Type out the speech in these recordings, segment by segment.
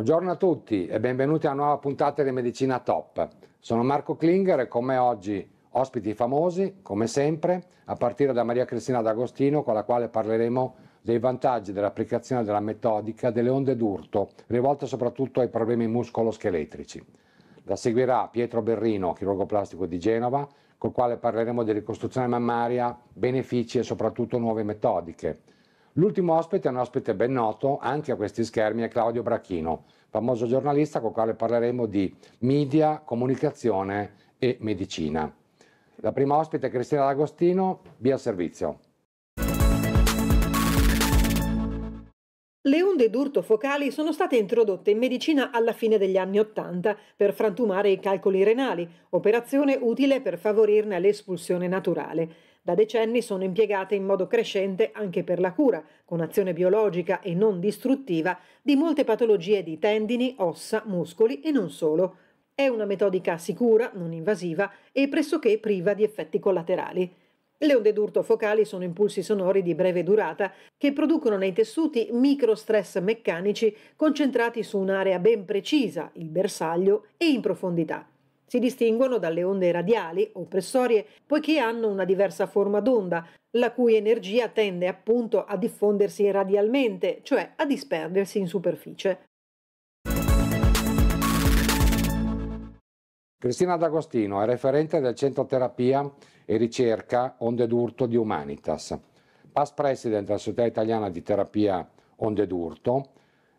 Buongiorno a tutti e benvenuti a una nuova puntata di Medicina Top. Sono Marco Klinger e con me oggi ospiti famosi, come sempre, a partire da Maria Cristina D'Agostino, con la quale parleremo dei vantaggi dell'applicazione della metodica delle onde d'urto, rivolta soprattutto ai problemi muscoloscheletrici. La seguirà Pietro Berrino, chirurgo plastico di Genova, col quale parleremo di ricostruzione mammaria, benefici e soprattutto nuove metodiche. L'ultimo ospite è un ospite ben noto anche a questi schermi, è Claudio Brachino, famoso giornalista con il quale parleremo di media, comunicazione e medicina. La prima ospite è Cristina D'Agostino, via servizio. Le onde d'urto focali sono state introdotte in medicina alla fine degli anni '80 per frantumare i calcoli renali, operazione utile per favorirne l'espulsione naturale. Da decenni sono impiegate in modo crescente anche per la cura, con azione biologica e non distruttiva, di molte patologie di tendini, ossa, muscoli e non solo. È una metodica sicura, non invasiva e pressoché priva di effetti collaterali. Le onde d'urto focali sono impulsi sonori di breve durata che producono nei tessuti microstress meccanici concentrati su un'area ben precisa, il bersaglio, e in profondità. Si distinguono dalle onde radiali o pressorie poiché hanno una diversa forma d'onda, la cui energia tende appunto a diffondersi radialmente, cioè a disperdersi in superficie. Cristina D'Agostino è referente del Centro Terapia e Ricerca Onde d'Urto di Humanitas, past president della Società Italiana di Terapia Onde d'Urto,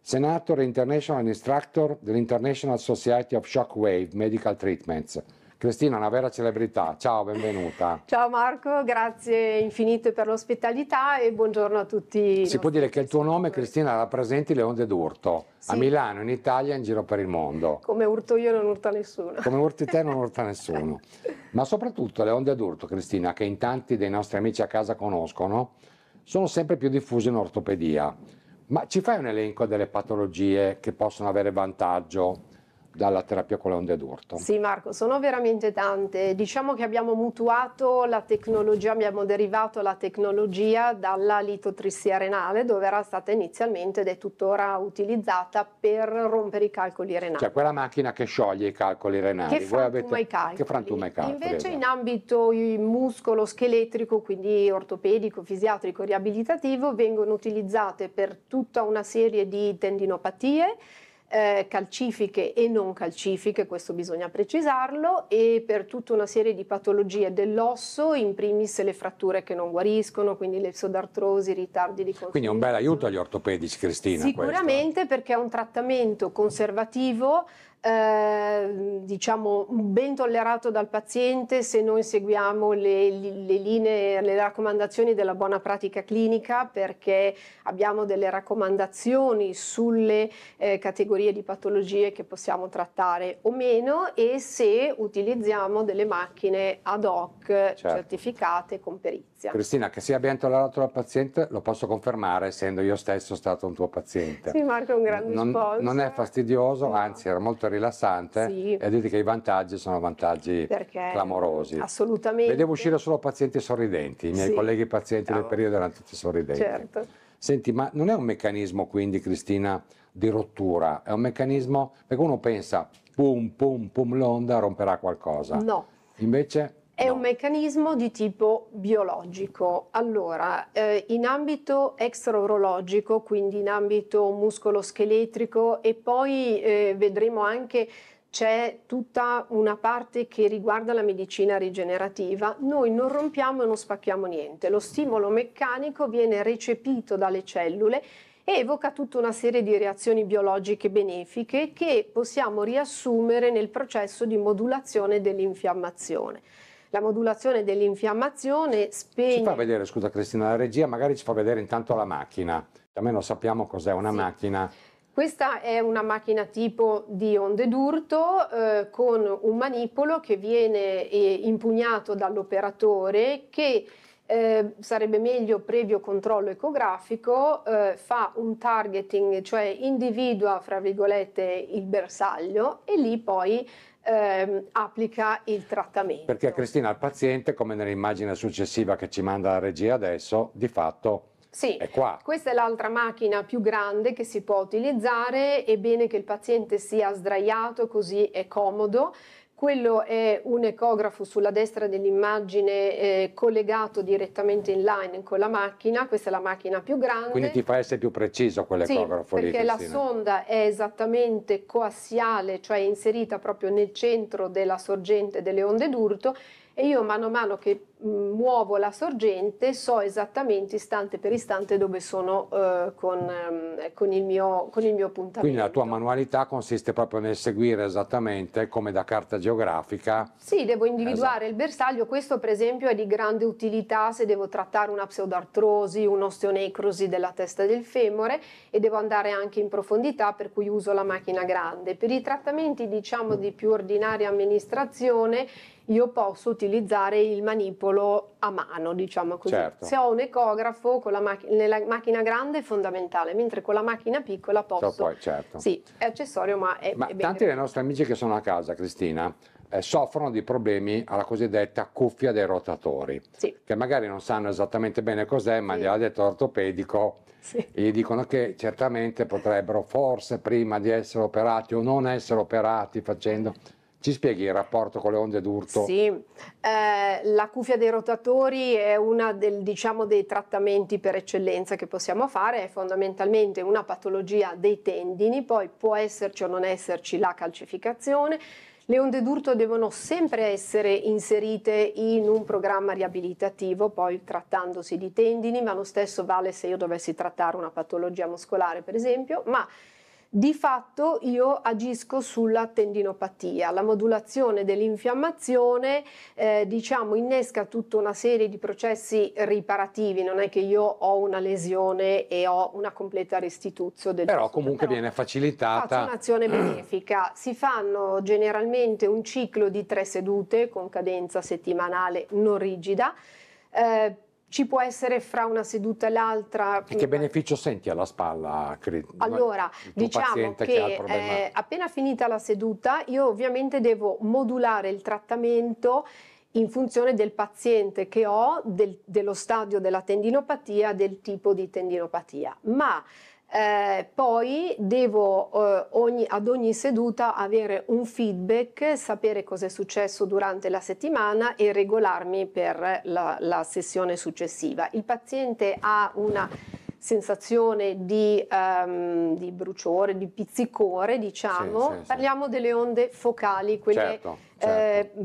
senator international instructor dell'International Society of Shockwave Medical Treatments. Cristina è una vera celebrità, ciao, benvenuta. Ciao Marco, grazie infinite per l'ospitalità e buongiorno a tutti. Si può dire che il tuo nome, Cristina, rappresenti le onde d'urto. Sì. A Milano, in Italia e in giro per il mondo. Come urto io non urta nessuno. Come urti te non urta nessuno. Ma soprattutto le onde d'urto, Cristina, che in tanti dei nostri amici a casa conoscono, sono sempre più diffuse in ortopedia. Ma ci fai un elenco delle patologie che possono avere vantaggio dalla terapia con le onde d'urto? Sì Marco, sono veramente tante. Diciamo che abbiamo mutuato la tecnologia, abbiamo derivato la tecnologia dalla litotrissia renale, dove era stata inizialmente ed è tuttora utilizzata per rompere i calcoli renali. Cioè quella macchina che scioglie i calcoli renali. Che frantuma i calcoli. Invece esatto. In ambito muscolo scheletrico, quindi ortopedico, fisiatrico, riabilitativo, vengono utilizzate per tutta una serie di tendinopatie, calcifiche e non calcifiche, questo bisogna precisarlo, e per tutta una serie di patologie dell'osso, in primis le fratture che non guariscono, quindi le pseudartrosi, ritardi di consumo. Quindi è un bel aiuto agli ortopedici, Cristina. Sicuramente questo, perché è un trattamento conservativo, diciamo ben tollerato dal paziente se noi seguiamo le raccomandazioni della buona pratica clinica, perché abbiamo delle raccomandazioni sulle categorie di patologie che possiamo trattare o meno, e se utilizziamo delle macchine ad hoc, certo, certificate con perizia. Cristina, che sia ben tollerato dal paziente lo posso confermare, essendo io stesso stato un tuo paziente. Sì Marco, un grande sponsor. Non è fastidioso, no, anzi era molto rilassante, sì, e dite che i vantaggi sono vantaggi clamorosi. Assolutamente. Vedevo uscire solo pazienti sorridenti, i miei, sì, colleghi pazienti, no, del periodo erano tutti sorridenti. Certo. Senti, ma non è un meccanismo quindi, Cristina, di rottura, è un meccanismo, perché uno pensa pum pum pum l'onda romperà qualcosa. No. Invece è un meccanismo di tipo biologico. Allora, in ambito extraurologico, quindi in ambito muscoloscheletrico, e poi vedremo anche c'è tutta una parte che riguarda la medicina rigenerativa, noi non rompiamo e non spacchiamo niente. Lo stimolo meccanico viene recepito dalle cellule e evoca tutta una serie di reazioni biologiche benefiche che possiamo riassumere nel processo di modulazione dell'infiammazione. La modulazione dell'infiammazione spegne... Ci fa vedere, scusa Cristina, la regia magari ci fa vedere intanto la macchina, almeno sappiamo cos'è una, sì, macchina. Questa è una macchina tipo di onde d'urto con un manipolo che viene impugnato dall'operatore che... sarebbe meglio previo controllo ecografico, fa un targeting, cioè individua fra virgolette il bersaglio e lì poi applica il trattamento. Perché Cristina, il paziente, come nell'immagine successiva che ci manda la regia adesso, di fatto Sì, è qua. Questa è l'altra macchina più grande che si può utilizzare, è bene che il paziente sia sdraiato, così è comodo. Quello è un ecografo sulla destra dell'immagine collegato direttamente in line con la macchina, questa è la macchina più grande. Quindi ti fa essere più preciso quell'ecografo lì, perché la sonda è esattamente coassiale, cioè inserita proprio nel centro della sorgente delle onde d'urto, e io mano a mano che muovo la sorgente so esattamente istante per istante dove sono con il mio appuntamento. Quindi la tua manualità consiste proprio nel seguire esattamente come da carta geografica. Sì, devo individuare il bersaglio. Questo per esempio è di grande utilità se devo trattare una pseudartrosi, un'osteonecrosi della testa del femore, e devo andare anche in profondità, per cui uso la macchina grande. Per i trattamenti diciamo di più ordinaria amministrazione io posso utilizzare il manipolo a mano, diciamo così. Certo. Se ho un ecografo con la nella macchina grande è fondamentale, mentre con la macchina piccola posso. So poi, certo. Sì, è accessorio, ma è bene. Ma tanti dei nostri amici che sono a casa, Cristina, soffrono di problemi alla cosiddetta cuffia dei rotatori, sì, che magari non sanno esattamente bene cos'è, ma sì, gliel'ha detto l'ortopedico, sì, e gli dicono che certamente potrebbero forse prima di essere operati o non essere operati facendo... Ci spieghi il rapporto con le onde d'urto? Sì, la cuffia dei rotatori è una dei trattamenti per eccellenza che possiamo fare, è fondamentalmente una patologia dei tendini, poi può esserci o non esserci la calcificazione. Le onde d'urto devono sempre essere inserite in un programma riabilitativo, poi trattandosi di tendini, ma lo stesso vale se io dovessi trattare una patologia muscolare per esempio, ma di fatto io agisco sulla tendinopatia, la modulazione dell'infiammazione innesca tutta una serie di processi riparativi, non è che io ho una lesione e ho una completa restituzione del però giusto, comunque però viene facilitata. Faccio un'azione benefica, si fanno generalmente un ciclo di 3 sedute con cadenza settimanale non rigida, ci può essere fra una seduta e l'altra. E che beneficio senti alla spalla? Allora, diciamo che appena finita la seduta io ovviamente devo modulare il trattamento in funzione del paziente che ho, dello stadio della tendinopatia, del tipo di tendinopatia. Ma poi devo ad ogni seduta avere un feedback, sapere cosa è successo durante la settimana e regolarmi per la sessione successiva. Il paziente ha una sensazione di bruciore, di pizzicore, diciamo, sì, sì, parliamo sì, delle onde focali, quelle certo,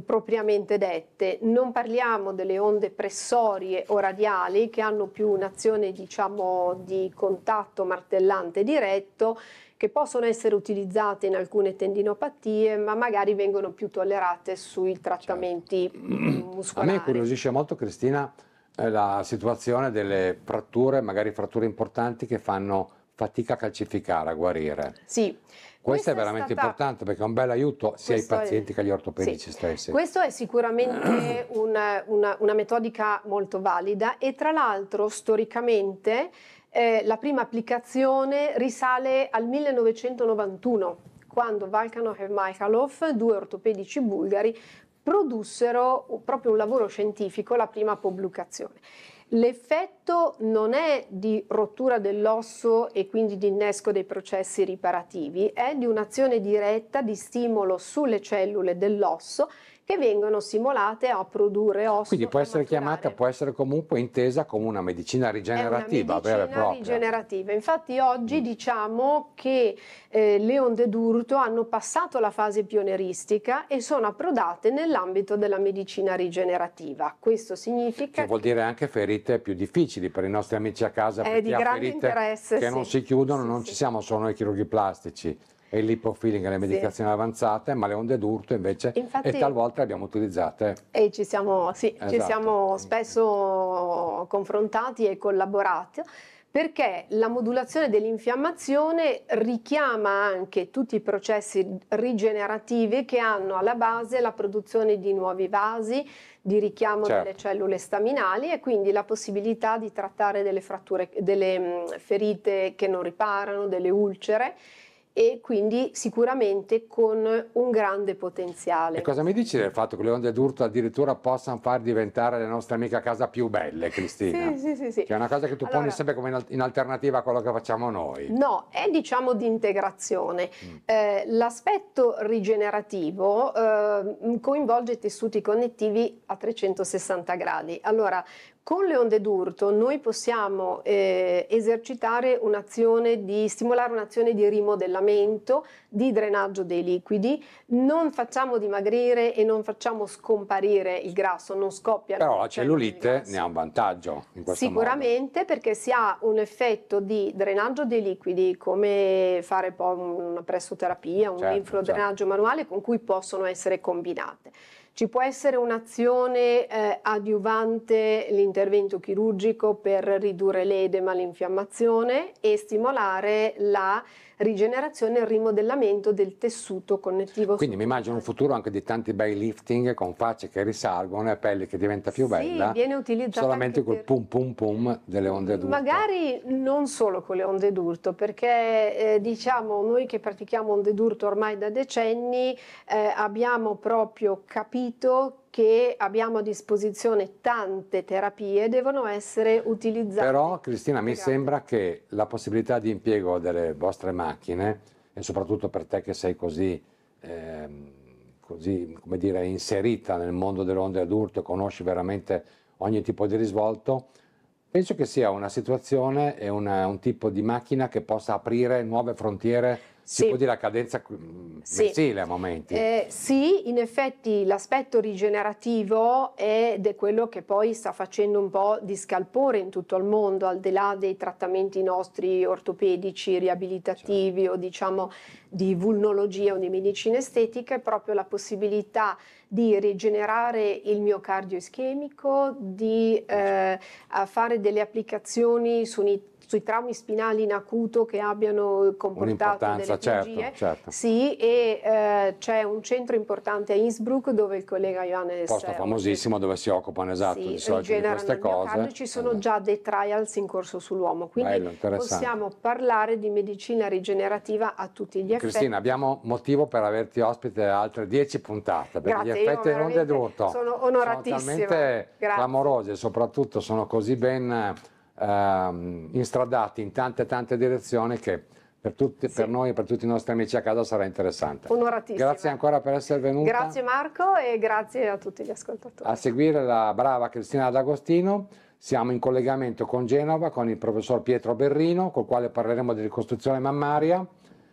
propriamente dette, non parliamo delle onde pressorie o radiali che hanno più un'azione diciamo di contatto martellante diretto, che possono essere utilizzate in alcune tendinopatie, ma magari vengono più tollerate sui trattamenti muscolari. A me incuriosisce molto, Cristina, la situazione delle fratture, magari fratture importanti che fanno fatica a calcificare, a guarire. Sì. Questo è veramente importante perché è un bel aiuto sia ai pazienti che agli ortopedici stessi. Questo è sicuramente una metodica molto valida, e tra l'altro storicamente la prima applicazione risale al 1991, quando Valkanov e Michaelov, 2 ortopedici bulgari, produssero proprio un lavoro scientifico, la prima pubblicazione. L'effetto non è di rottura dell'osso e quindi di innesco dei processi riparativi, è di un'azione diretta di stimolo sulle cellule dell'osso che vengono stimolate a produrre osso. Quindi può essere chiamata, può essere comunque intesa come una medicina rigenerativa vera e propria. Infatti oggi diciamo che le onde d'urto hanno passato la fase pionieristica e sono approdate nell'ambito della medicina rigenerativa. Questo significa che vuol dire anche ferite più difficili per i nostri amici a casa, perché di grande interesse, che non si chiudono, non ci siamo solo noi chirurghi plastici e l'ipofilling e le medicazioni avanzate, ma le onde d'urto invece, e talvolta le abbiamo utilizzate. E ci siamo, ci siamo spesso confrontati e collaborati, perché la modulazione dell'infiammazione richiama anche tutti i processi rigenerativi che hanno alla base la produzione di nuovi vasi, di richiamo delle cellule staminali, e quindi la possibilità di trattare delle ferite che non riparano, delle ulcere, e quindi sicuramente con un grande potenziale. E cosa mi dici del fatto che le onde d'urto addirittura possano far diventare le nostre amiche a casa più belle, Cristina? Sì. Che è una cosa che tu poni sempre come in alternativa a quello che facciamo noi. No, è diciamo di integrazione. L'aspetto rigenerativo coinvolge i tessuti connettivi a 360 gradi. Allora, con le onde d'urto noi possiamo esercitare un'azione di stimolare un'azione di rimodellamento, di drenaggio dei liquidi, non facciamo dimagrire e non facciamo scomparire il grasso, non scoppia. Però la cellulite ne ha un vantaggio in questo sicuramente modo. Perché si ha un effetto di drenaggio dei liquidi, come fare poi una pressoterapia, un linfodrenaggio manuale con cui possono essere combinate. Ci può essere un'azione adiuvante l'intervento chirurgico per ridurre l'edema, l'infiammazione e stimolare la rigenerazione e il rimodellamento del tessuto connettivo. Quindi mi immagino un futuro anche di tanti bei lifting con facce che risalgono e pelli che diventa più bella. Sì, viene utilizzata solamente col pum pum pum delle onde d'urto. Magari non solo con le onde d'urto, perché diciamo noi che pratichiamo onde d'urto ormai da decenni abbiamo proprio capito che abbiamo a disposizione tante terapie, devono essere utilizzate. Però Cristina, mi sembra che la possibilità di impiego delle vostre macchine, e soprattutto per te che sei così, come dire, inserita nel mondo delle onde d'urto e conosci veramente ogni tipo di risvolto, penso che sia una situazione e un tipo di macchina che possa aprire nuove frontiere. Si può dire la cadenza mensile a momenti. Sì, in effetti l'aspetto rigenerativo è quello che poi sta facendo un po' di scalpore in tutto il mondo, al di là dei trattamenti nostri ortopedici, riabilitativi o diciamo di vulnologia o di medicina estetica, è proprio la possibilità di rigenerare il miocardio ischemico, di fare delle applicazioni sui traumi spinali in acuto che abbiano comportato delle chirurgie. Certo. Sì, e c'è un centro importante a Innsbruck dove il collega Ioan è posto famosissimo dove si occupano di solito di queste cose. Ci sono già dei trials in corso sull'uomo, quindi possiamo parlare di medicina rigenerativa a tutti gli effetti. Cristina, abbiamo motivo per averti ospite altre 10 puntate, perché gli effetti non è d'urto sono talmente clamorosi e soprattutto sono così ben instradati in tante direzioni che per noi e per tutti i nostri amici a casa sarà interessante. Onoratissima. Grazie ancora per essere venuta. Grazie Marco e grazie a tutti gli ascoltatori. A seguire la brava Cristina D'Agostino. Siamo in collegamento con Genova con il professor Pietro Berrino, col quale parleremo di ricostruzione mammaria,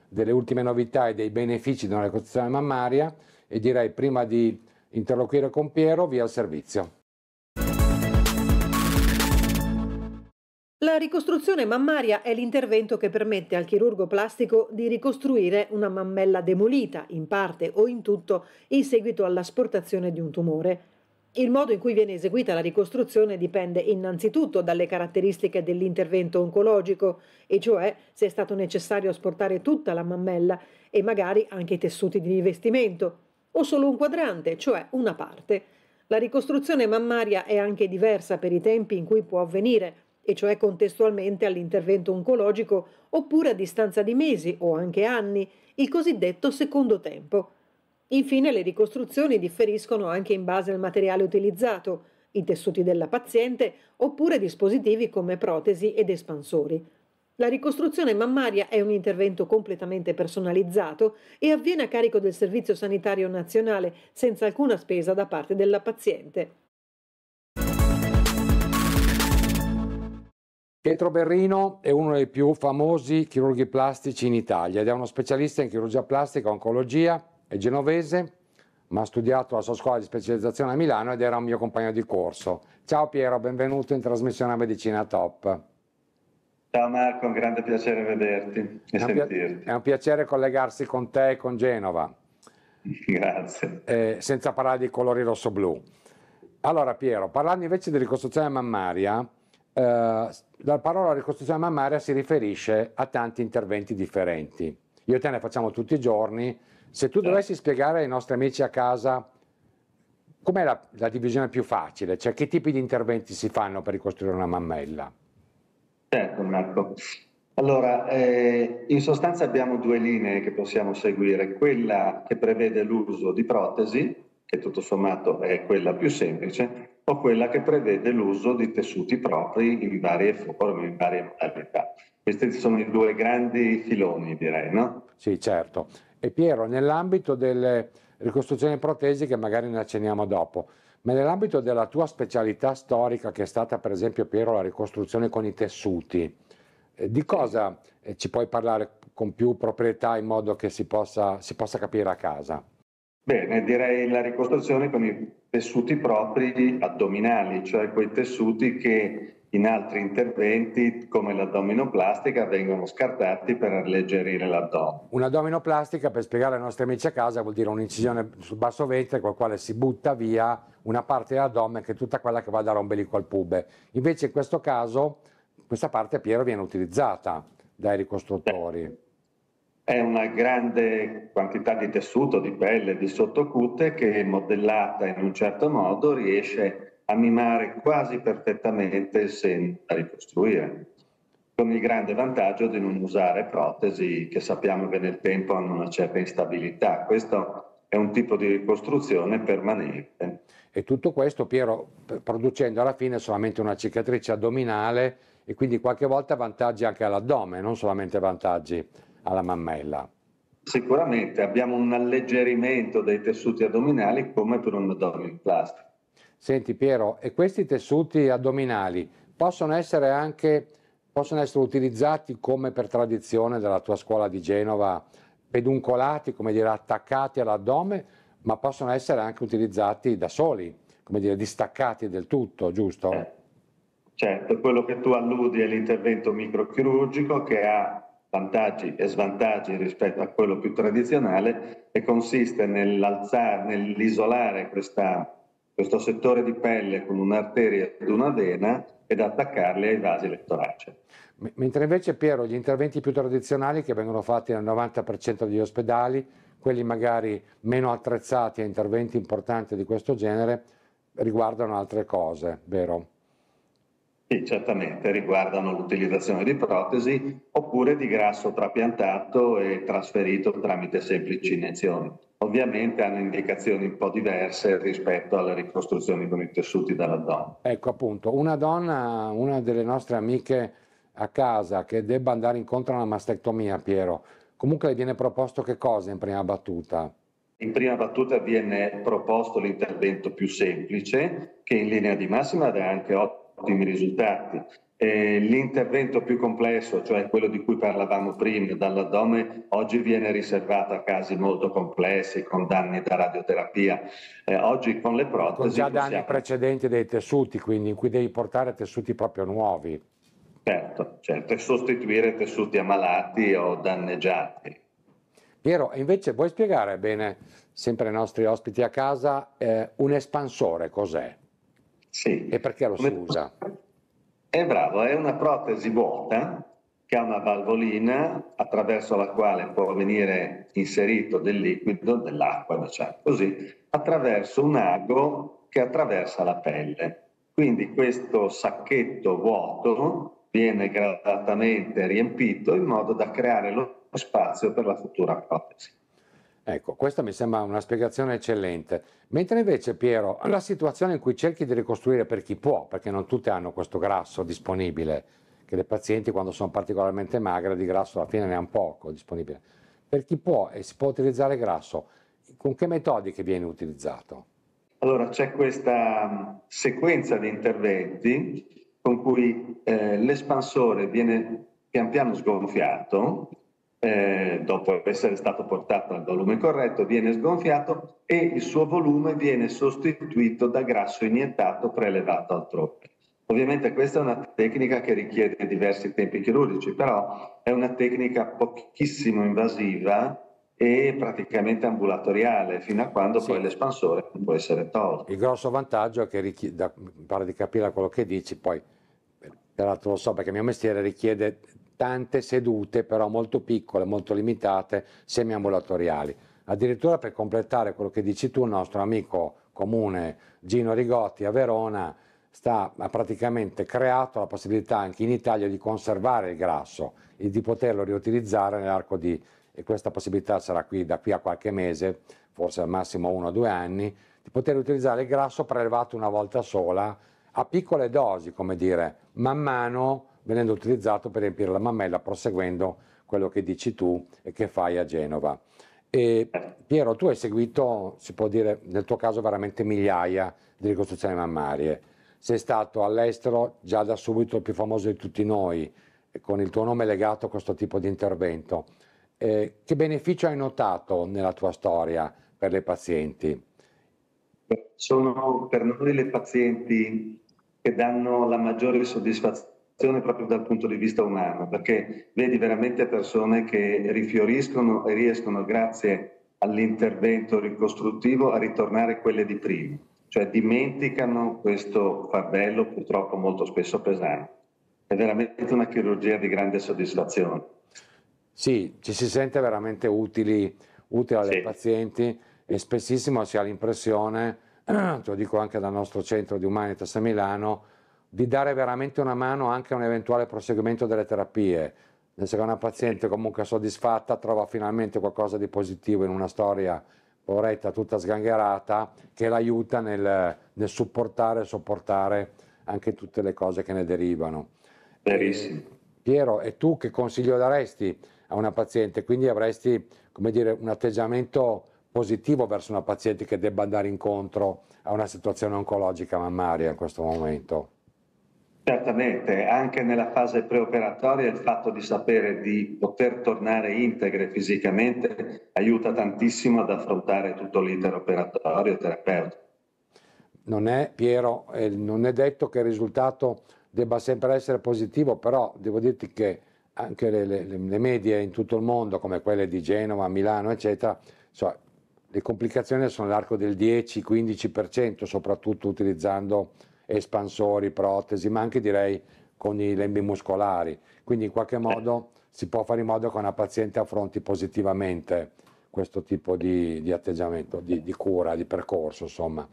delle ultime novità e dei benefici di una ricostruzione mammaria, e direi prima di interloquire con Piero via il servizio. La ricostruzione mammaria è l'intervento che permette al chirurgo plastico di ricostruire una mammella demolita, in parte o in tutto, in seguito all'asportazione di un tumore. Il modo in cui viene eseguita la ricostruzione dipende innanzitutto dalle caratteristiche dell'intervento oncologico, e cioè se è stato necessario asportare tutta la mammella e magari anche i tessuti di rivestimento, o solo un quadrante, cioè una parte. La ricostruzione mammaria è anche diversa per i tempi in cui può avvenire, e cioè contestualmente all'intervento oncologico oppure a distanza di mesi o anche anni, il cosiddetto secondo tempo. Infine le ricostruzioni differiscono anche in base al materiale utilizzato, i tessuti della paziente oppure dispositivi come protesi ed espansori. La ricostruzione mammaria è un intervento completamente personalizzato e avviene a carico del Servizio Sanitario Nazionale senza alcuna spesa da parte della paziente. Pietro Berrino è uno dei più famosi chirurghi plastici in Italia ed è uno specialista in chirurgia plastica, oncologia, è genovese, ma ha studiato alla sua scuola di specializzazione a Milano ed era un mio compagno di corso. Ciao Piero, benvenuto in trasmissione a Medicina Top. Ciao Marco, un grande piacere vederti e sentirti. È un piacere collegarsi con te e con Genova. Grazie. Senza parlare di colori rosso-blu. Allora Piero, parlando invece di ricostruzione mammaria, la parola ricostruzione mammaria si riferisce a tanti interventi differenti. Io e te ne facciamo tutti i giorni. Se tu dovessi spiegare ai nostri amici a casa com'è la divisione più facile, cioè che tipi di interventi si fanno per ricostruire una mammella? Certo Marco, Allora, in sostanza abbiamo due linee che possiamo seguire, quella che prevede l'uso di protesi, che tutto sommato è quella più semplice, o quella che prevede l'uso di tessuti propri in varie forme, in varie modalità. Questi sono i due grandi filoni, direi, no? Sì, certo. E Piero, nell'ambito delle ricostruzioni protesiche, magari ne accenniamo dopo, ma nell'ambito della tua specialità storica, che è stata per esempio, Piero, la ricostruzione con i tessuti, di cosa ci puoi parlare con più proprietà in modo che si possa capire a casa? Bene, direi la ricostruzione con i tessuti propri addominali, cioè quei tessuti che in altri interventi come l'addominoplastica vengono scartati per alleggerire l'addome. Un'addominoplastica, per spiegare ai nostri amici a casa, vuol dire un'incisione sul basso ventre con la quale si butta via una parte dell'addome che è tutta quella che va dall'ombelico al pube. Invece in questo caso questa parte, Piero, viene utilizzata dai ricostruttori. È una grande quantità di tessuto, di pelle, di sottocute che modellata in un certo modo riesce a mimare quasi perfettamente il senso da ricostruire, con il grande vantaggio di non usare protesi che sappiamo che nel tempo hanno una certa instabilità. Questo è un tipo di ricostruzione permanente. E tutto questo, Piero, producendo alla fine solamente una cicatrice addominale e quindi qualche volta vantaggi anche all'addome, non solamente vantaggi alla mammella. Sicuramente abbiamo un alleggerimento dei tessuti addominali come per un addominoplastica. Senti Piero, e questi tessuti addominali possono essere utilizzati come per tradizione della tua scuola di Genova, peduncolati, come dire, attaccati all'addome, ma possono essere anche utilizzati da soli, come dire, distaccati del tutto, giusto? Certo, quello che tu alludi è l'intervento microchirurgico che ha vantaggi e svantaggi rispetto a quello più tradizionale e consiste nell'isolare questo settore di pelle con un'arteria ed una vena ed attaccarli ai vasi elettoracei. Mentre invece, Piero, gli interventi più tradizionali che vengono fatti nel 90% degli ospedali, quelli magari meno attrezzati a interventi importanti di questo genere, riguardano altre cose, vero? Sì, certamente, riguardano l'utilizzazione di protesi oppure di grasso trapiantato e trasferito tramite semplici iniezioni. Ovviamente hanno indicazioni un po' diverse rispetto alle ricostruzioni con i tessuti dall'addome. Ecco appunto, una donna, una delle nostre amiche a casa che debba andare incontro a una mastectomia, Piero, comunque le viene proposto che cosa in prima battuta? In prima battuta viene proposto l'intervento più semplice, che in linea di massima dà anche ottimi risultati. L'intervento più complesso, cioè quello di cui parlavamo prima, dall'addome, oggi viene riservato a casi molto complessi, con danni da radioterapia. Oggi con le protesi... Con già danni precedenti dei tessuti, quindi in cui devi portare tessuti proprio nuovi. Certo, e sostituire tessuti ammalati o danneggiati. Piero, invece vuoi spiegare bene, sempre ai nostri ospiti a casa, un espansore cos'è? Sì. E perché lo si usa? È bravo, è una protesi vuota che ha una valvolina attraverso la quale può venire inserito del liquido, dell'acqua, diciamo così, attraverso un ago che attraversa la pelle. Quindi questo sacchetto vuoto viene gradatamente riempito in modo da creare lo spazio per la futura protesi. Ecco, questa mi sembra una spiegazione eccellente. Mentre invece, Piero, la situazione in cui cerchi di ricostruire per chi può, perché non tutti hanno questo grasso disponibile, che le pazienti quando sono particolarmente magre di grasso alla fine ne hanno poco disponibile. Per chi può e si può utilizzare grasso, con che metodiche viene utilizzato? Allora, c'è questa sequenza di interventi con cui l'espansore viene pian piano sgonfiato. Dopo essere stato portato al volume corretto, viene sgonfiato e il suo volume viene sostituito da grasso iniettato prelevato altrove. Ovviamente questa è una tecnica che richiede diversi tempi chirurgici, però è una tecnica pochissimo invasiva e praticamente ambulatoriale, fino a quando poi l'espansore non può essere tolto. Il grosso vantaggio è che pare di capire quello che dici, poi peraltro lo so perché il mio mestiere richiede tante sedute, però molto piccole, molto limitate, semiambulatoriali. Addirittura, per completare quello che dici tu, il nostro amico comune Gino Rigotti a Verona ha praticamente creato la possibilità anche in Italia di conservare il grasso e di poterlo riutilizzare nell'arco di, e questa possibilità sarà qui da qui a qualche mese, forse al massimo 1 o 2 anni, di poter utilizzare il grasso prelevato una volta sola a piccole dosi, come dire, man mano venendo utilizzato per riempire la mammella, proseguendo quello che dici tu e che fai a Genova. E Piero, tu hai seguito, si può dire, nel tuo caso veramente migliaia di ricostruzioni mammarie. Sei stato all'estero già da subito il più famoso di tutti noi, con il tuo nome legato a questo tipo di intervento. Che beneficio hai notato nella tua storia per le pazienti? Sono per noi le pazienti che danno la maggiore soddisfazione proprio dal punto di vista umano, perché vedi veramente persone che rifioriscono e riescono, grazie all'intervento ricostruttivo, a ritornare quelle di prima, cioè dimenticano questo fardello purtroppo molto spesso pesante. È veramente una chirurgia di grande soddisfazione. Sì, ci si sente veramente utili alle pazienti. E spessissimo si ha l'impressione, te lo dico anche dal nostro centro di Humanitas a Milano, di dare veramente una mano anche a un eventuale proseguimento delle terapie. Se una paziente comunque soddisfatta trova finalmente qualcosa di positivo in una storia poveretta, tutta sgangherata, che l'aiuta nel supportare e sopportare anche tutte le cose che ne derivano. Verissimo. Piero, e tu che consiglio daresti a una paziente? Quindi avresti, come dire, un atteggiamento positivo verso una paziente che debba andare incontro a una situazione oncologica mammaria in questo momento? Certamente, anche nella fase preoperatoria il fatto di sapere di poter tornare integre fisicamente aiuta tantissimo ad affrontare tutto l'iter operatorio e terapeutico. Non è, Piero, non è detto che il risultato debba sempre essere positivo, però devo dirti che anche le medie in tutto il mondo, come quelle di Genova, Milano, eccetera, cioè, le complicazioni sono nell'arco del 10-15%, soprattutto utilizzando espansori, protesi, ma anche direi con i lembi muscolari. Quindi in qualche modo si può fare in modo che una paziente affronti positivamente questo tipo di atteggiamento, di cura, di percorso, insomma.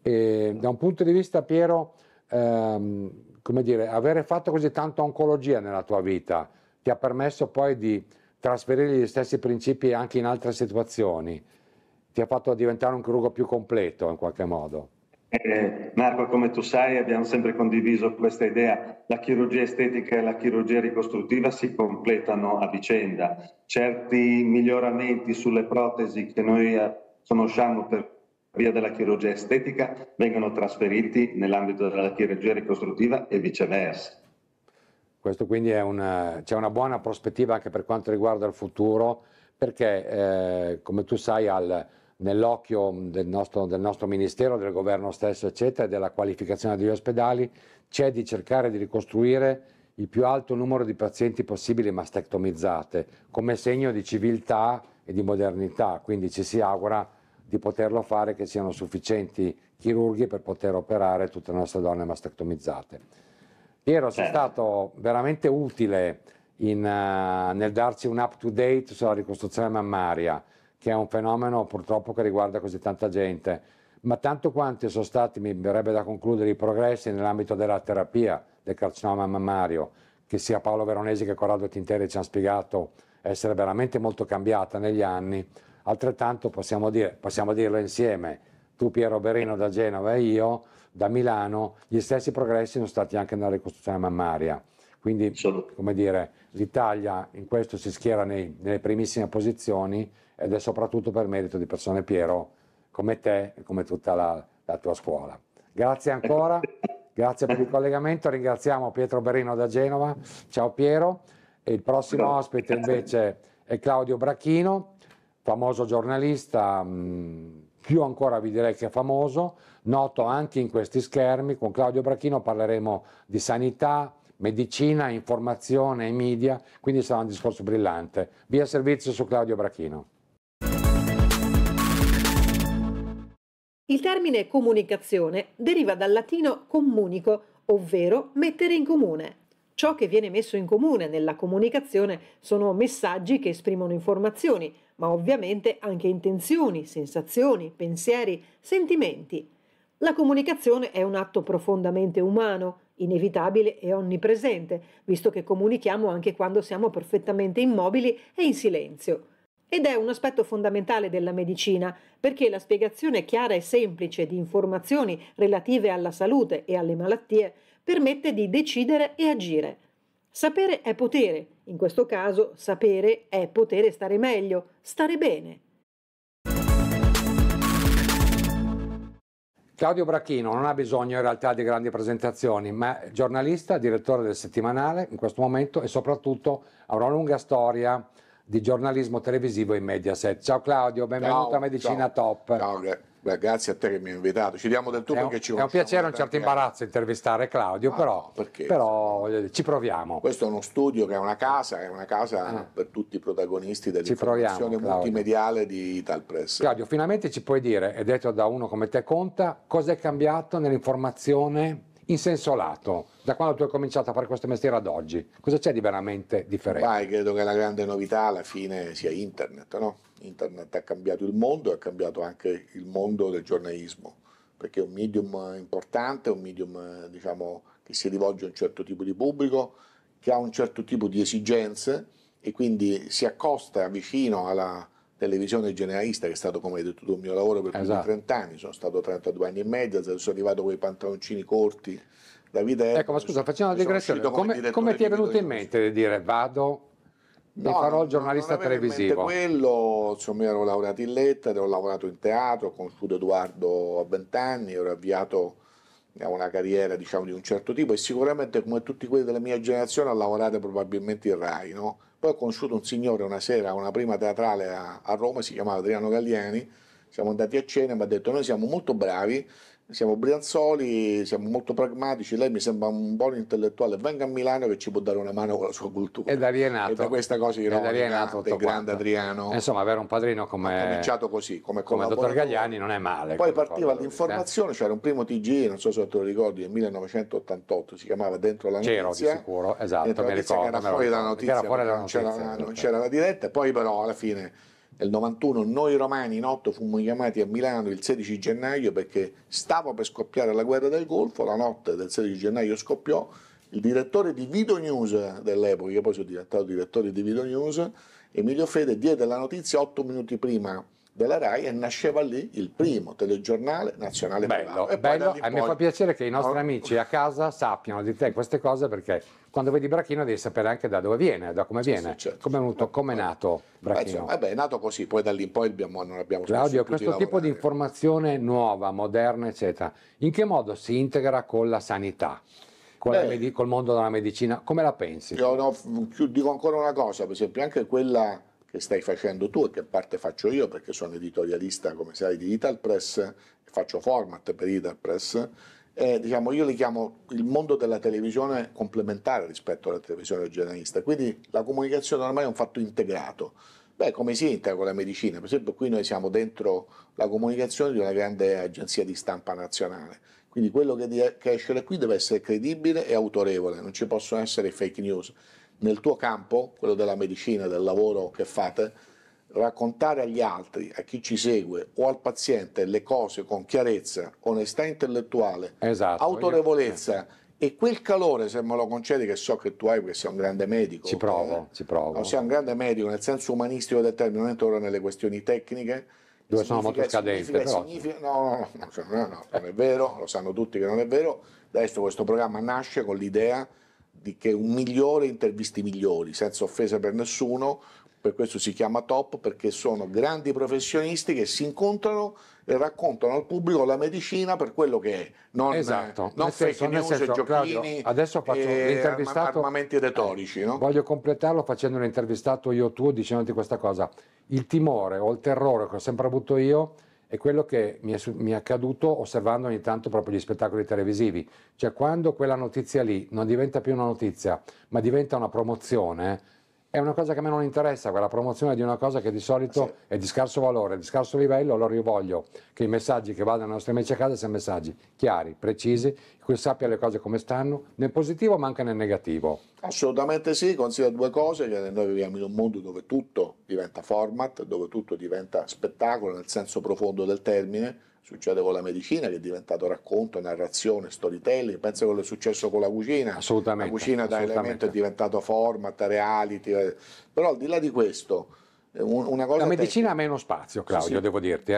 E da un punto di vista, Piero, come dire, avere fatto così tanta oncologia nella tua vita ti ha permesso poi di trasferire gli stessi principi anche in altre situazioni. Ti ha fatto diventare un chirurgo più completo in qualche modo. Marco, come tu sai, abbiamo sempre condiviso questa idea. La chirurgia estetica e la chirurgia ricostruttiva si completano a vicenda. Certi miglioramenti sulle protesi che noi conosciamo per via della chirurgia estetica vengono trasferiti nell'ambito della chirurgia ricostruttiva e viceversa. Questo quindi è c'è una buona prospettiva anche per quanto riguarda il futuro, perché come tu sai nell'occhio del nostro ministero, del governo stesso eccetera, e della qualificazione degli ospedali c'è di cercare di ricostruire il più alto numero di pazienti possibili mastectomizzate come segno di civiltà e di modernità, quindi ci si augura di poterlo fare, che siano sufficienti chirurghi per poter operare tutte le nostre donne mastectomizzate. Piero, sei stato veramente utile nel darci un up-to-date sulla ricostruzione mammaria, che è un fenomeno purtroppo che riguarda così tanta gente, ma tanto quanti sono stati, mi verrebbe da concludere, i progressi nell'ambito della terapia del carcinoma mammario, che sia Paolo Veronesi che Corrado Tinteri ci hanno spiegato essere veramente molto cambiata negli anni. Altrettanto possiamo dirlo insieme, tu Piero Berrino da Genova e io da Milano, gli stessi progressi sono stati anche nella ricostruzione mammaria. Quindi, come dire, l'Italia in questo si schiera nelle primissime posizioni, ed è soprattutto per merito di persone, Piero, come te e come tutta la tua scuola. Grazie ancora, grazie per il collegamento, ringraziamo Pietro Berrino da Genova. Ciao Piero. E il prossimo ospite invece è Claudio Brachino, famoso giornalista, più ancora vi direi che famoso, noto anche in questi schermi. Con Claudio Brachino parleremo di sanità, medicina, informazione e media, quindi sarà un discorso brillante. Via servizio su Claudio Brachino. Il termine comunicazione deriva dal latino communico, ovvero mettere in comune. Ciò che viene messo in comune nella comunicazione sono messaggi che esprimono informazioni, ma ovviamente anche intenzioni, sensazioni, pensieri, sentimenti. La comunicazione è un atto profondamente umano, inevitabile e onnipresente, visto che comunichiamo anche quando siamo perfettamente immobili e in silenzio. Ed è un aspetto fondamentale della medicina, perché la spiegazione chiara e semplice di informazioni relative alla salute e alle malattie permette di decidere e agire. Sapere è potere, in questo caso sapere è potere stare meglio, stare bene. Claudio Brachino non ha bisogno in realtà di grandi presentazioni, ma è giornalista, direttore del settimanale in questo momento e soprattutto ha una lunga storia di giornalismo televisivo in Mediaset. Ciao Claudio, benvenuto a Medicina Top. Ciao, grazie a te che mi hai invitato. Ci diamo del tu perché ci conosciamo. È un piacere, un certo imbarazzo intervistare Claudio, però ci proviamo. Questo è uno studio che è una casa per tutti i protagonisti dell'informazione multimediale di Italpress. Claudio, finalmente ci puoi dire, e detto da uno come te conta, cosa è cambiato nell'informazione in senso lato, da quando tu hai cominciato a fare questo mestiere ad oggi, cosa c'è di veramente differente? Vai, credo che la grande novità alla fine sia internet, no? Internet ha cambiato il mondo e ha cambiato anche il mondo del giornalismo, perché è un medium importante, è un medium diciamo, che si rivolge a un certo tipo di pubblico, che ha un certo tipo di esigenze e quindi si accosta vicino alla televisione generalista, che è stato, come hai detto tu, il mio lavoro per più di 30 anni, sono stato 32 anni e mezzo, sono arrivato con i pantaloncini corti da vita. Ecco, ma scusa, facciamo una digressione, come ti è venuto in mente di dire vado e farò il giornalista televisivo? Quello, insomma, ero laureato in lettere, ho lavorato in teatro, ho conosciuto Edoardo a 20 anni, ero avviato a una carriera diciamo di un certo tipo e sicuramente come tutti quelli della mia generazione ho lavorato probabilmente in Rai, no? Poi ho conosciuto un signore una sera, una prima teatrale a Roma, si chiamava Adriano Galliani, siamo andati a cena e mi ha detto noi siamo molto bravi, siamo brianzoli, siamo molto pragmatici, lei mi sembra un buon intellettuale, venga a Milano che ci può dare una mano con la sua cultura. E da lì è nato. E da questa cosa ironica del grande Adriano. Insomma, avere un padrino come... Ho cominciato così, come il dottor Galliani non è male. Poi partiva l'informazione, c'era un primo TG, non so se te lo ricordi, nel 1988, si chiamava Dentro la Notizia. C'ero di sicuro, esatto, mi ricordo. Era fuori dalla notizia, non c'era la diretta, poi però alla fine... Nel 91 noi romani in 8 fummo chiamati a Milano il 16 gennaio perché stava per scoppiare la guerra del Golfo, la notte del 16 gennaio scoppiò, il direttore di Video News dell'epoca, che poi sono diventato direttore di Video News, Emilio Fede diede la notizia 8 minuti prima della Rai e nasceva lì il primo telegiornale nazionale privato. E bello, e mi fa piacere che i nostri amici a casa sappiano di te queste cose perché quando vedi Brachino devi sapere anche da dove viene, da come viene, certo. Come è venuto, come è nato Brachino. È nato così, poi da lì in poi non abbiamo Claudio, questo tipo di informazione nuova, moderna, eccetera, in che modo si integra con la sanità? Col mondo della medicina, come la pensi? Io dico ancora una cosa, per esempio anche quella che stai facendo tu e che in parte faccio io perché sono editorialista come sai di Italpress e faccio format per Italpress e, diciamo, io li chiamo il mondo della televisione complementare rispetto alla televisione generalista, quindi la comunicazione ormai è un fatto integrato. Come si integra con la medicina? Per esempio qui noi siamo dentro la comunicazione di una grande agenzia di stampa nazionale, quindi quello che esce da qui deve essere credibile e autorevole, non ci possono essere fake news. Nel tuo campo, quello della medicina, del lavoro che fate, raccontare agli altri, a chi ci segue o al paziente le cose con chiarezza, onestà intellettuale, autorevolezza e quel calore, se me lo concedi, che so che tu hai perché sei un grande medico. Ci provo. Sei un grande medico nel senso umanistico del termine, non entro nelle questioni tecniche. Dove sono molto scadente. No, non è vero, lo sanno tutti che non è vero. Adesso questo programma nasce con l'idea di che un migliore intervisti migliori, senza offesa per nessuno, per questo si chiama Top, perché sono grandi professionisti che si incontrano e raccontano al pubblico la medicina per quello che è, non fake news e giochini, adesso faccio armamenti retorici. Voglio completarlo facendo un intervistato io tuo dicendoti questa cosa, il timore o il terrore che ho sempre avuto io è quello che mi è accaduto osservando ogni tanto proprio gli spettacoli televisivi, cioè quando quella notizia lì non diventa più una notizia ma diventa una promozione, è una cosa che a me non interessa, quella promozione di una cosa che di solito è di scarso valore, di scarso livello, allora io voglio che i messaggi che vadano ai nostri amici a casa siano messaggi chiari, precisi, in cui sappia le cose come stanno, nel positivo ma anche nel negativo. Assolutamente sì, considero due cose, che noi viviamo in un mondo dove tutto diventa format, dove tutto diventa spettacolo nel senso profondo del termine, Succede con la medicina, che è diventato racconto, narrazione, storytelling. Penso quello è successo con la cucina. Assolutamente. La cucina da elemento è diventato format, reality. Però al di là di questo, una cosa. La medicina ha meno spazio, Claudio, sì. Devo dirti.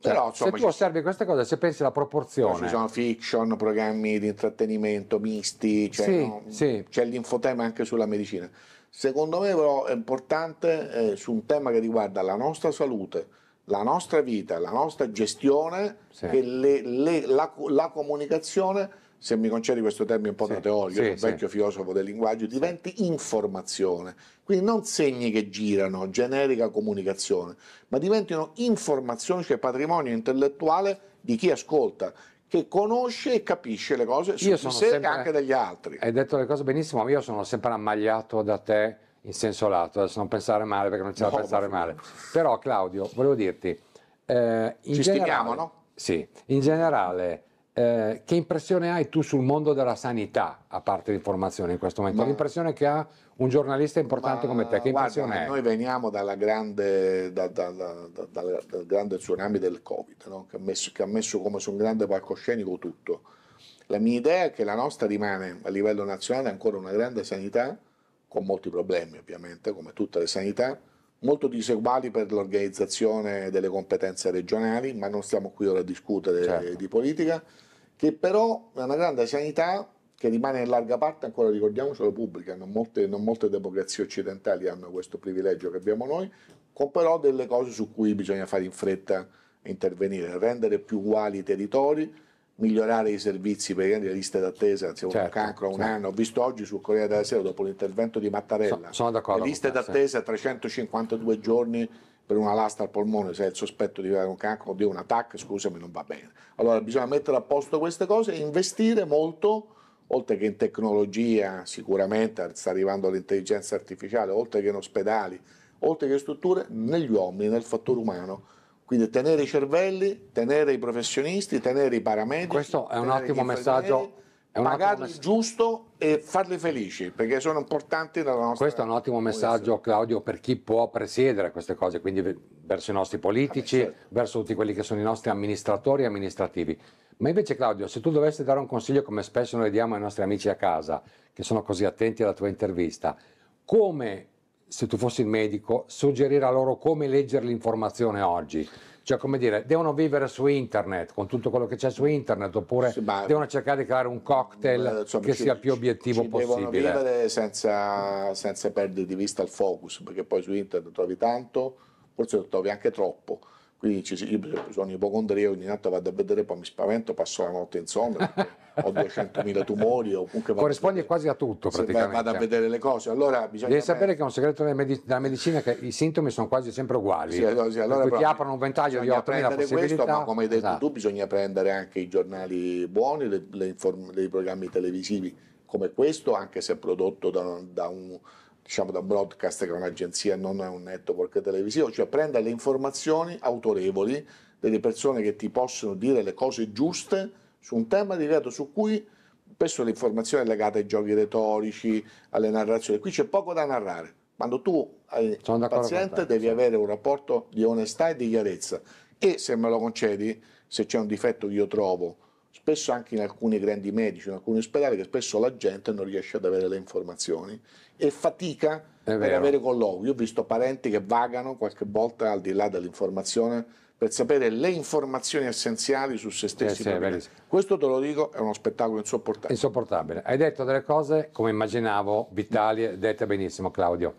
Però, insomma, se tu osservi questa cosa, se pensi alla proporzione. Ci sono fiction, programmi di intrattenimento misti, cioè, sì, no? Sì. C'è l'infotema anche sulla medicina. Secondo me però è importante su un tema che riguarda la nostra salute, la nostra vita, la nostra gestione, sì. Che la comunicazione, se mi concedi questo termine un po' da teorico, sì, vecchio filosofo del linguaggio, diventi informazione. Quindi non segni che girano, generica comunicazione, ma diventino informazioni, cioè patrimonio intellettuale di chi ascolta, che conosce e capisce le cose su sé e anche degli altri. Hai detto le cose benissimo, io sono sempre ammaliato da te in senso lato, adesso non pensare male perché non c'è da pensare male. Però Claudio, volevo dirti, ci stimiamo, no? Sì, in generale, che impressione hai tu sul mondo della sanità, a parte l'informazione in questo momento? L'impressione che ha un giornalista importante come te, che impressione è? Noi veniamo dalla grande, dal grande tsunami del Covid, no? che ha messo come su un grande palcoscenico tutto. La mia idea è che la nostra rimane a livello nazionale ancora una grande sanità, con molti problemi ovviamente, come tutte le sanità, molto diseguali per l'organizzazione delle competenze regionali, ma non stiamo qui ora a discutere di politica, che però è una grande sanità che rimane in larga parte, ancora ricordiamocelo, pubblica, non molte democrazie occidentali hanno questo privilegio che abbiamo noi, con però delle cose su cui bisogna fare in fretta e intervenire, rendere più uguali i territori, migliorare i servizi, perché le liste d'attesa, se un cancro a un anno, ho visto oggi sul Corriere della Sera dopo l'intervento di Mattarella, sono d'accordo, le liste d'attesa 352 giorni per una lasta al polmone, se è il sospetto di avere un cancro o di un attacco, scusami, non va bene. Allora bisogna mettere a posto queste cose e investire molto, oltre che in tecnologia, sicuramente sta arrivando l'intelligenza artificiale, oltre che in ospedali, oltre che in strutture, negli uomini, nel fattore umano. Quindi tenere i cervelli, tenere i professionisti, tenere i paramedici. Questo è un ottimo messaggio. Pagarli giusto e farli felici, perché sono importanti nella nostra. Questo è un ottimo messaggio, Claudio, per chi può presiedere queste cose, quindi verso i nostri politici, verso tutti quelli che sono i nostri amministratori e amministrativi. Ma invece, Claudio, se tu dovessi dare un consiglio, come spesso noi diamo ai nostri amici a casa, che sono così attenti alla tua intervista, come, se tu fossi il medico, suggerire a loro come leggere l'informazione oggi? Cioè, come dire, devono vivere su internet, con tutto quello che c'è su internet, oppure devono cercare di creare un cocktail che sia più obiettivo possibile? Devono vivere senza perdere di vista il focus, perché poi su internet trovi tanto, forse lo trovi anche troppo. Quindi io sono ipocondria, ogni notte vado a vedere, poi mi spavento, passo la notte insonne, ho 200.000 tumori. Corrisponde quasi a tutto, praticamente. Vado a vedere le cose. Allora, devi sapere che è un segreto della medicina, che i sintomi sono quasi sempre uguali. Sì, allora, ti aprono un ventaglio di 8.000 possibilità. Questo, ma come hai detto tu, bisogna prendere anche i giornali buoni, i programmi televisivi come questo, anche se prodotto da un broadcast che è un'agenzia, non è un network televisivo, cioè prenda le informazioni autorevoli delle persone che ti possono dire le cose giuste su un tema legato, su cui spesso l'informazione è legata ai giochi retorici, alle narrazioni. Qui c'è poco da narrare. Quando tu hai un paziente devi avere un rapporto di onestà e di chiarezza, e se me lo concedi, se c'è un difetto che io trovo spesso anche in alcuni grandi medici, in alcuni ospedali, che spesso la gente non riesce ad avere le informazioni e fatica per avere colloqui. Io ho visto parenti che vagano qualche volta al di là dell'informazione per sapere le informazioni essenziali su se stessi. Questo, te lo dico, è uno spettacolo insopportabile. Insopportabile. Hai detto delle cose, come immaginavo, vitali, dette benissimo, Claudio.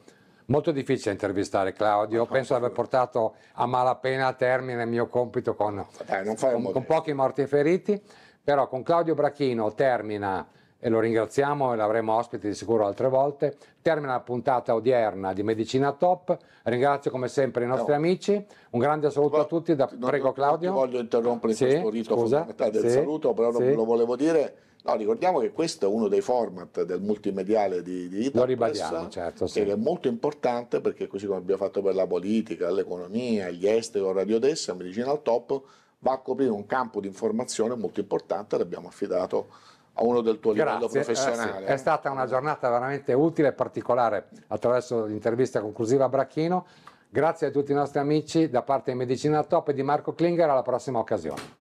Molto difficile intervistare Claudio, penso di aver portato a malapena a termine il mio compito con pochi morti e feriti. Però con Claudio Brachino termina, e lo ringraziamo e l'avremo ospite di sicuro altre volte, termina la puntata odierna di Medicina Top. Ringrazio come sempre i nostri amici, un grande saluto a tutti. Prego Claudio. Non ti voglio interrompere questo rito fondamentale del saluto, però lo volevo dire. No, ricordiamo che questo è uno dei format del multimediale di Top, lo ribadiamo, che è molto importante, perché così come abbiamo fatto per la politica, l'economia, gli esteri, o Radio Odessa, Medicina al Top va a coprire un campo di informazione molto importante, l'abbiamo affidato a uno del tuo livello professionale. È stata una giornata veramente utile e particolare attraverso l'intervista conclusiva a Brachino. Grazie a tutti i nostri amici da parte di Medicina Top e di Marco Klinger, alla prossima occasione.